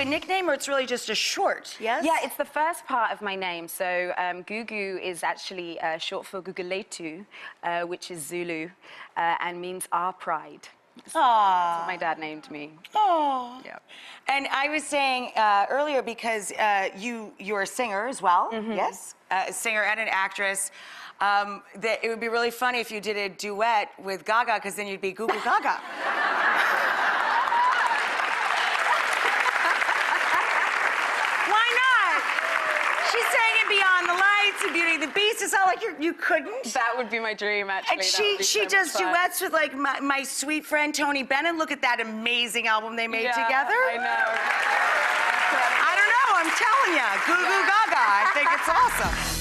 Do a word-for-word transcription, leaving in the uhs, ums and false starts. a nickname or it's really just a short, yes? Yeah, it's the first part of my name. So um, Gugu is actually uh, short for Guguletu, uh, which is Zulu, uh, and means our pride. Aww. That's what my dad named me. Oh. Yeah. And I was saying uh, earlier, because uh, you, you're a singer as well, mm-hmm. yes? Uh, a singer and an actress. Um, that it would be really funny if you did a duet with Gaga, because then you'd be Gugu Gaga. Why not? She sang in Beyond the Lights and Beauty and the Beast. It's not like you you couldn't. That would be my dream, actually. And she she so does duets with like my, my sweet friend Tony Bennett. Look at that amazing album they made yeah, together. I know. I don't know. I'm telling you, Gugu yeah. Gaga. I think it's awesome.